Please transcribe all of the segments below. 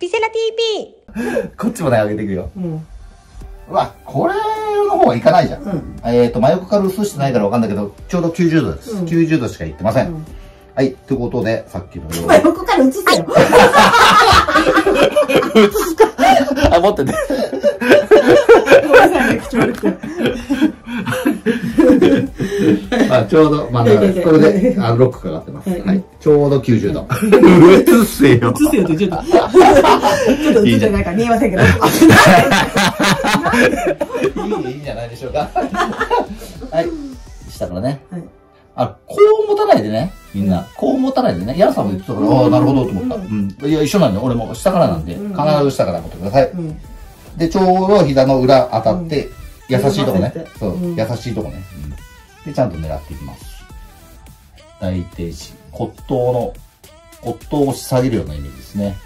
ピセナ TP こっちもね上げていくよ、うん、うわこれの方はいかないじゃん、うん、真横から薄してないからわかんないけどちょうど90度です、うん、90度しかいってません、うん、はいということでさっきの真横から映すよ映すかあ持ってねごめんなさいね口悪くまあちょうど、まあ、これでロックかかってます。はい、ちょうど90度。映せよ。映せよってちょっと。ちょっと映ってないから見えませんけど。いいんじゃないでしょうか。はい。下からね。あ、こう持たないでね。みんな。こう持たないでね。ヤラさんも言ってたから、ああ、なるほどと思った。いや、一緒なんで、俺も下からなんで、必ず下から持ってください。で、ちょうど膝の裏当たって、優しいとこね。そう、優しいとこね。で、ちゃんと狙っていきます。大停止。骨頭を下げるようなイメージですね。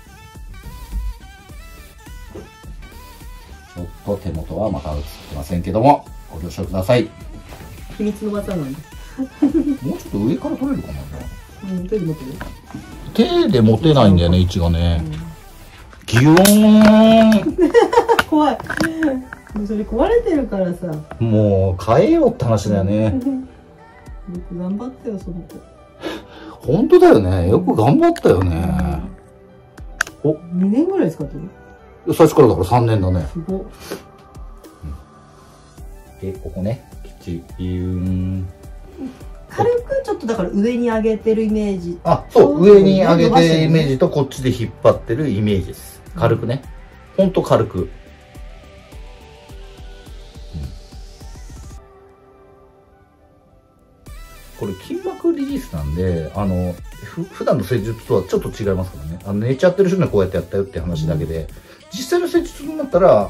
ちょっと手元はまた映ってませんけども、ご了承ください。秘密の技なんで。もうちょっと上から取れるかな、うん、手で持てる？手で持てないんだよね、位置がね。ギューン怖い。もうそれ壊れてるからさ、もう変えようって話だよね。よく頑張ったよその子。本当だよね、よく頑張ったよね。お、2年ぐらい使ってる。最初からだから3年だね。すごっ。でここね、きっちりビューン。軽くちょっとだから上に上げてるイメージ。あ、そう上に上げてるイメージとこっちで引っ張ってるイメージです。軽くね、本当軽く。これ筋膜リリースなんで、普段の施術とはちょっと違いますからね。寝ちゃってる人にはこうやってやったよって話だけで、実際の施術になったら、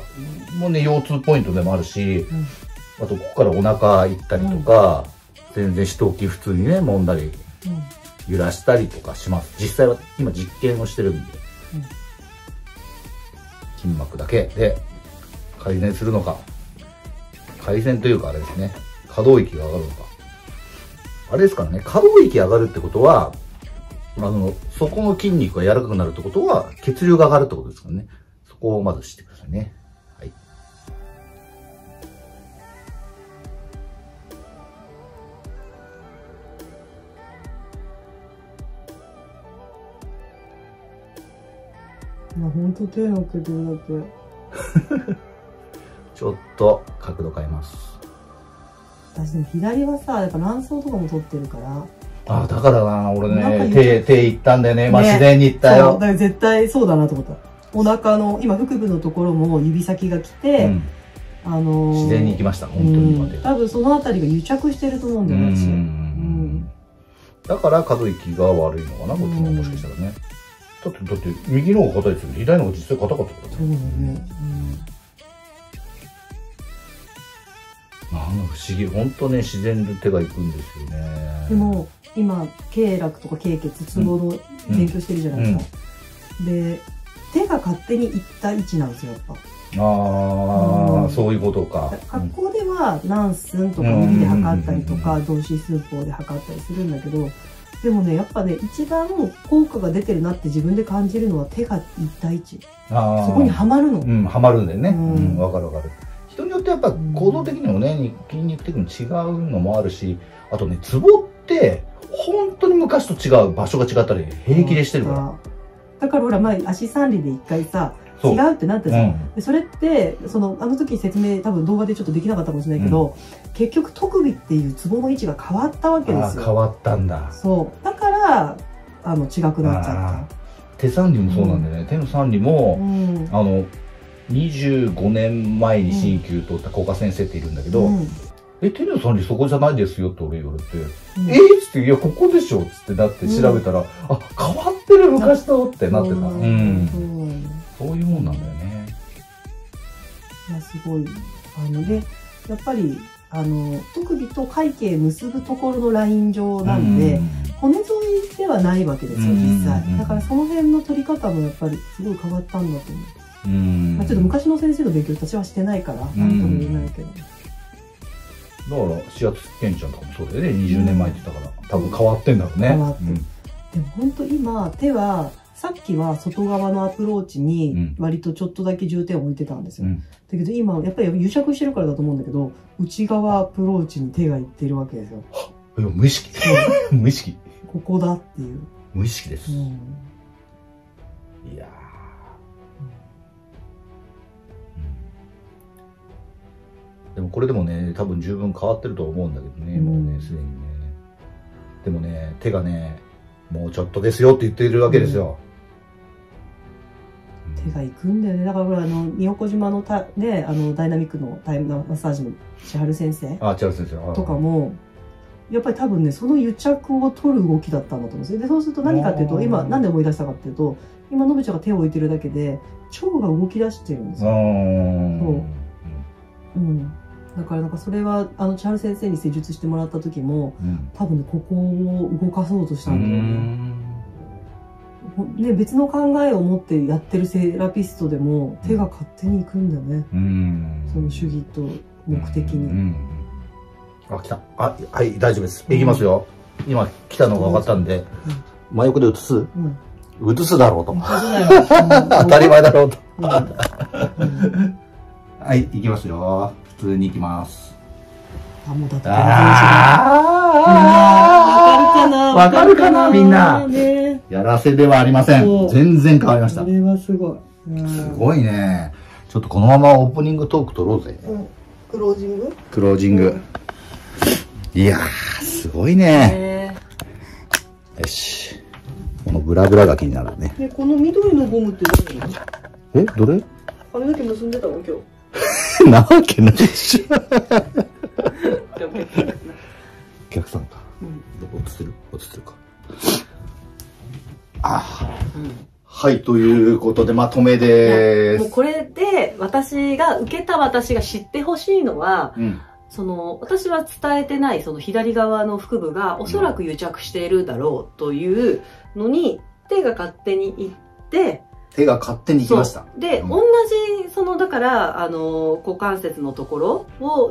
もうね、腰痛ポイントでもあるし、うん、あと、ここからお腹行ったりとか、うん、全然四頭筋普通にね、揉んだり、揺らしたりとかします。実際は、今実験をしてるんで、うん、筋膜だけで改善するのか、改善というかあれですね、可動域が上がるのか。あれですからね、可動域上がるってことは、そこの筋肉が柔らかくなるってことは、血流が上がるってことですからね。そこをまず知ってくださいね。はい。まあ、ほんと手の首だけ。ちょっと角度変えます。私ね、左はさ、やっぱ卵巣とかも取ってるから。あ、だからな、俺ね、手いったんだよね。まあ、自然にいったよ。だから絶対そうだなと思った。お腹の、今、腹部のところも指先が来て、うん、自然に行きました、本当に。多分そのあたりが癒着してると思うんだよね、私。うん。だから、可動域が悪いのかな、こっちももしかしたらね。だって、右の方が硬いですよ。左の方が実際硬かったからね。そうだね。うん不思議、本当ね、自然で手がいくんですよね。でも今経絡とか経血ツボの勉強してるじゃないですか、で手が勝手にいった位置なんですよ、やっぱ。ああ、そういうことか。学校では何寸とか指で測ったりとか同士寸法で測ったりするんだけど、でもね、やっぱね、一番効果が出てるなって自分で感じるのは手がいった位置、そこにはまるの。うん、はまるんだよね。うん、わかるわかる。人によってやっぱ行動的にもね、筋肉的に違うのもあるし、あとね、ツボって本当に昔と違う場所が違ったり平気でしてるから。だからほら前足三里で一回さ違うってなったじゃん、うん、それってあの時説明多分動画でちょっとできなかったかもしれないけど、うん、結局手首っていうツボの位置が変わったわけですよ。変わったんだ。そうだから違くなっちゃった。手三里もそうなんだよね、うん、手の三里も、うん、25年前に鍼灸とった古賀先生っているんだけど、うん、テルさんにそこじゃないですよって俺言われて、うん、っつって、いや、ここでしょっつって、だって調べたら、うん、あ、変わってる昔とってなってた。うん。そういうもんなんだよね。いや、すごい。で、やっぱり、手首と会計結ぶところのライン上なんで、うん、骨沿いではないわけですよ、実際。だからその辺の取り方もやっぱりすごい変わったんだと思う。まあちょっと昔の先生の勉強私はしてないから何とも言えないけど、だから指圧健ちゃんとかもそうだよね、20年前って言ったから多分変わってんだろうね。変わって、でも本当今手はさっきは外側のアプローチに割とちょっとだけ重点を置いてたんですよ。うん、だけど今やっぱり癒着してるからだと思うんだけど、内側アプローチに手がいってるわけですよ。無意識無意識ここだっていう。無意識です。うん、いやー、うん、でもこれでもね、多分十分変わってると思うんだけどね、うん、もうねすでにね。でもね、手がね、もうちょっとですよって言ってるわけですよ。手がいくんだよね。だから宮古島のね、ダイナミックのタイムマッサージの千春先生とかもやっぱり多分ね、その癒着を取る動きだったんだと思うんですよ。でそうすると何かっていうと、今何で思い出したかっていうと、今のぶちゃんが手を置いてるだけで腸が動き出してるんですよ。だからなんかそれは千春先生に施術してもらった時も、うん、多分、ね、ここを動かそうとしたんだよね。で別の考えを持ってやってるセラピストでも手が勝手に行くんだよね、うん、その主義と目的に。うんうん、あ、来た。あ、はい、大丈夫です。いきますよ。うん、今来たのが分かったんで、うん、真横で映す、うん、映すだろうと、うん、当たり前だろうと、うんうん、はい、いきますよ。普通に行きます。あ、もうだって。ああ、わかるかな、みんな。やらせではありません。全然変わりました。これはすごい。すごいね。ちょっとこのままオープニングトーク取ろうぜ。クロージング。クロージング。いやー、すごいね。よし。このブラブラが気になるね。この緑のゴムって何？え、どれ？髪の毛結んでたの今日。なわけないでしょ。お客さんか。落ちてる、落ちてるか。あ、うん、はい、ということでまとめでーす。もうこれで私が受けた私が知ってほしいのは、うん、その私は伝えてないその左側の腹部がおそらく癒着しているだろうというのに手が勝手に行って。手が勝手に行きました。で、うん、同じ、その、だから、股関節のところを、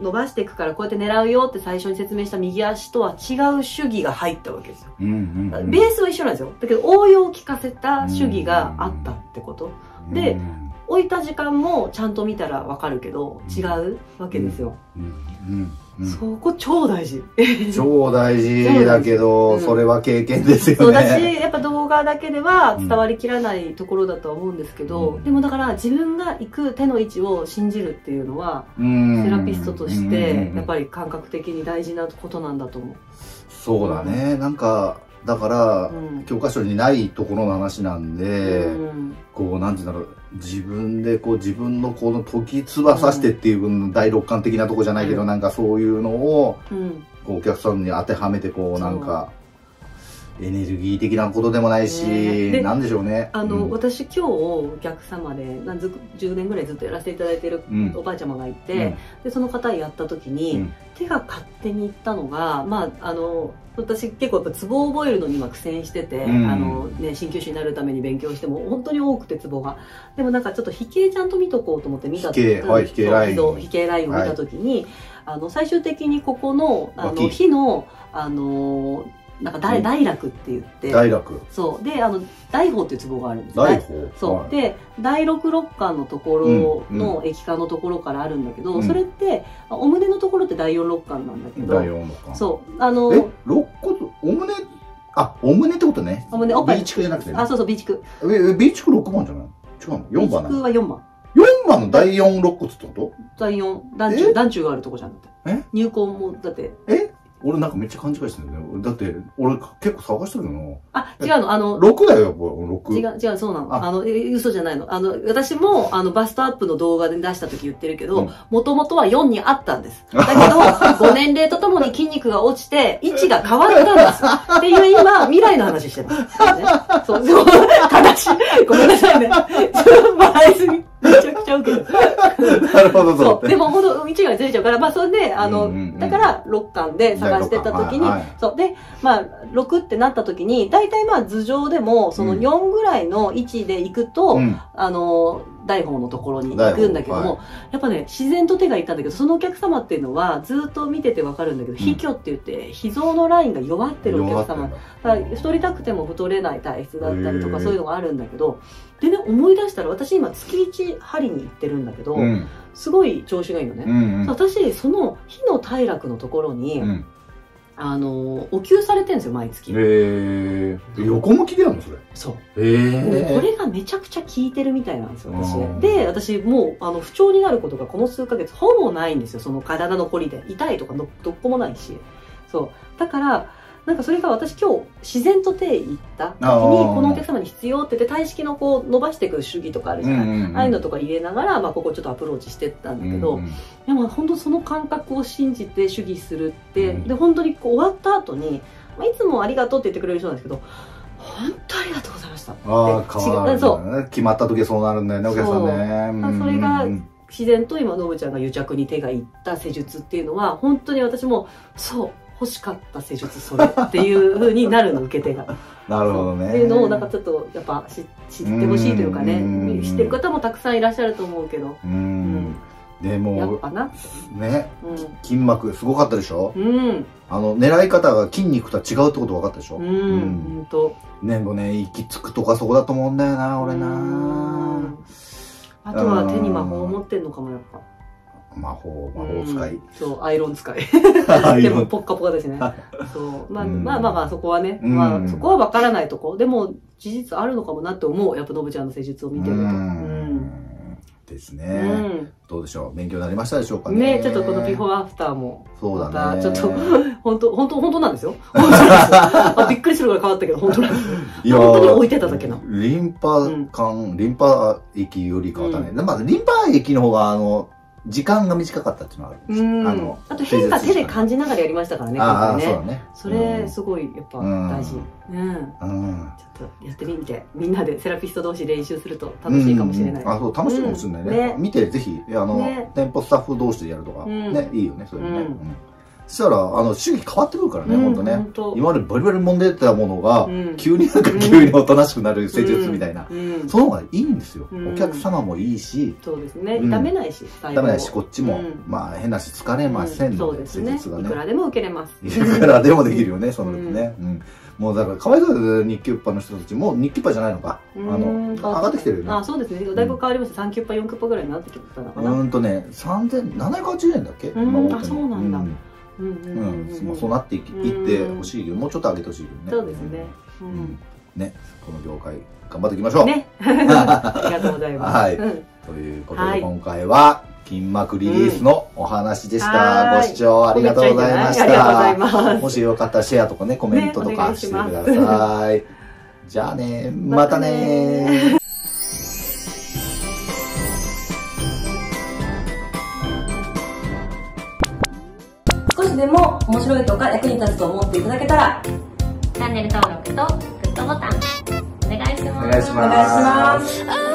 伸ばしていくから、こうやって狙うよって最初に説明した右足とは違う主義が入ったわけですよ。ベースは一緒なんですよ。だけど、応用を聞かせた主義があったってこと。で、置いた時間もちゃんと見たらわかるけど、違うわけですよ。そこ超大事。超大事だけど、それは経験ですよね。そうだし、やっぱ動画だけでは伝わりきらないところだとは思うんですけど、でもだから自分が行く手の位置を信じるっていうのは、セラピストとして、やっぱり感覚的に大事なことなんだと思う。そうだね。なんか、だから、教科書にないところの話なんで、こう、なんて言うんだろう。自分でこう自分のこの時翼してっていう分の第六感的なとこじゃないけど、なんかそういうのをこうお客さんに当てはめて、こうなんかエネルギー的なことでもないし、なんでしょうね。私今日お客様で10年ぐらいずっとやらせていただいてるおばあちゃまがいて、でその方やった時に手が勝手にいったのが、まあ私結構やっぱツボを覚えるのに今苦戦してて、鍼灸師になるために勉強しても本当に多くてツボが。でもなんかちょっと飛型ちゃんと見とこうと思って見た時に、飛型ラインを見た時に、最終的にここの火のなんか大楽って言って、大楽、そうで大宝っていうツボがあるんですね。そうで第六肋間のところの液化のところからあるんだけど、それってお胸のところって第四肋間なんだけど、第四肋間、そう肋骨、お胸、あお胸ってことね。お胸、おっぱい、 B 軸じゃなくて、あそうそう B 軸、 B 軸6番じゃない、違うの4番なの、 B 軸は4番、4番の第四肋骨ってこと、第四団柱があるとこじゃんだって、入魂もだって、え俺なんかめっちゃ勘違いしてるんだよ。だって、俺結構探してるの。あ、違うの、6だよ、6。違う、違う、そうなの。嘘じゃないの。私も、バストアップの動画で出した時言ってるけど、もともとは4にあったんです。だけど、ご年齢とともに筋肉が落ちて、位置が変わったんです。っていう今、未来の話してます。そう、悲しい。ごめんなさいね。笑いすぎ。めちゃくちゃウケる。なるほど、そう。でも、ほんと、道がずれちゃうから、まあ、それで、だから、6巻で探してた時に、そう。で、まあ、6ってなった時に、大体まあ、頭上でも、その4ぐらいの位置で行くと、大鵬のところに行くんだけども、はい、やっぱね自然と手がいったんだけど、そのお客様っていうのはずっと見てて分かるんだけど、卑怯って言って脾臓のラインが弱ってるお客様、太りたくても太れない体質だったりとかそういうのがあるんだけど、でね思い出したら私今月1針に行ってるんだけど、うん、すごい調子がいいのね。うんうん、私その火の体楽のところに、うん、お給されてるんですよ毎月。横向きでやんのそれ。そう。これがめちゃくちゃ効いてるみたいなんですよ私ね。で私もう不調になることがこの数ヶ月ほぼないんですよ、その体のこりで痛いとかのどっこもないし、そうだから。なんかそれが私今日自然と手行った時にこのお客様に必要って言って体式のこう伸ばしていく主義とかあるじゃない、ああいうのとか入れながら、まあ、ここちょっとアプローチしてったんだけど、でも本当その感覚を信じて主義するって、で本当にこう終わった後に、まあ、いつもありがとうって言ってくれる人なんですけど、本当ありがとうございましたって。決まった時はそうなるんだよねお客さんね。それが自然と今のぶちゃんが癒着に手がいった施術っていうのは本当に私もそう。欲しかった施術それっていう風になるの受け手が。なるほどね。っていうのをなんかちょっとやっぱ知ってほしいというかね、知ってる方もたくさんいらっしゃると思うけど。でもやっぱなね、筋膜すごかったでしょ。狙い方が筋肉とは違うってこと分かったでしょ。本当。ねもね行き着くとかそこだと思うんだよな俺な。あとは手に魔法を持ってんのかもやっぱ。魔法使い、そうアイロン使いでもポッカポカですねそう、まあそこはね、まあ、そこは分からないとこでも事実あるのかもなって思う、やっぱのぶちゃんの施術を見てるとですね、どうでしょう勉強になりましたでしょうかね。ちょっとこのビフォーアフターもそうだね、またちょっと本当なんですよびっくりするぐらい変わったけど本当に置いてただけな。リンパ管、リンパ液より変わったね。まあリンパ液の方が時間が短かったっていうのはあるんです。あと変化手で感じながらやりましたからね。ああそうだね。それすごいやっぱ大事。ちょっとやってみて、みんなでセラピスト同士練習すると楽しいかもしれない。あそう楽しいかもしれないね。見てぜひ店舗スタッフ同士でやるとかねいいよねそれね。そしたら主義変わってくるからね本当ね。今までバリバリ揉んでたものが急におとなしくなる施術みたいな、その方がいいんですよ。お客様もいいし、そうですね痛めないし痛めないしこっちもまあ変なし疲れませんので施術がねいくらでも受けれます、いくらでもできるよねそのね。もうだからかわいそうだ、日キュッパの人たちも日キュッパじゃないのか上がってきてるよね。あそうですねだいぶ変わりました。3キュッパ4キュッパぐらいになってきたのかな。ね3780円だっけ。あそうなんだ。そうなっていってほしいけどもうちょっと上げてほしいけどね。そうですね。ねこの業界頑張っていきましょうね。ありがとうございます。はいということで今回は筋膜リリースのお話でした。ご視聴ありがとうございました。もしよかったらシェアとかねコメントとかしてください。じゃあねまたね。でも面白いとか役に立つと思っていただけたらチャンネル登録とグッドボタンお願いします。